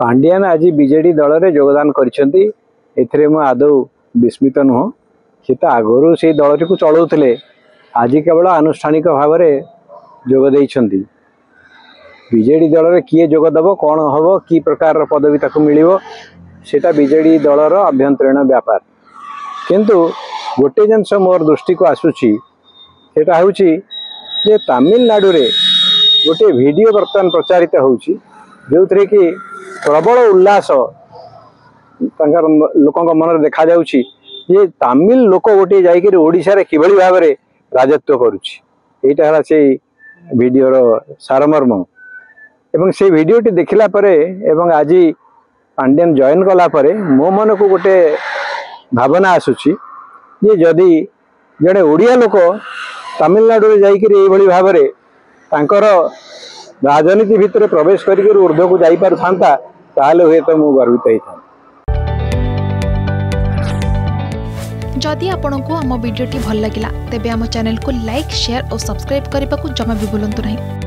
पांडियान आज बीजेडी दल में योगदान कर आदौ विस्मित नुह। सी तो आगुरी से दल टी चलाऊले आज केवल आनुष्ठानिक भाव में जोगदे। बीजेडी दल में किए जोगदेव कौन हम कि प्रकार पदवी ताकू मिल सीटा बीजेडी दल अभ्यंतरीण व्यापार। किंतु गोटे जिनस मोर दृष्टि को आसूची सेटा हूँ जे तमिलनाडु रे गोटे वीडियो बर्तमान प्रचारित होउची जो थे कि प्रबल उल्लास लोक मन देखा जाउची ये तमिल लोक गोटे जाकर ओडिशा रे किभली भाव में राजत्व करुची। एटा हला से वीडियो रो सारमर्म एवं से वीडियोटी देखला परे एवं आज पांडियन जॉइन कला परे मो मन को गोटे भावना आसूची ये जदि जड़े ओडिया लोक तमिलनाडु रे जाकर भाव में तांकर राजनीति भितर प्रवेश करके ऊर्ध्व को जाई पार थांता ताले हुए तो मु गर्वित होता। जदि आपंक आम भिडी भल लगा तेब आम चैनल को लाइक शेयर और सब्सक्राइब करने को जमा भी भूलु नहीं।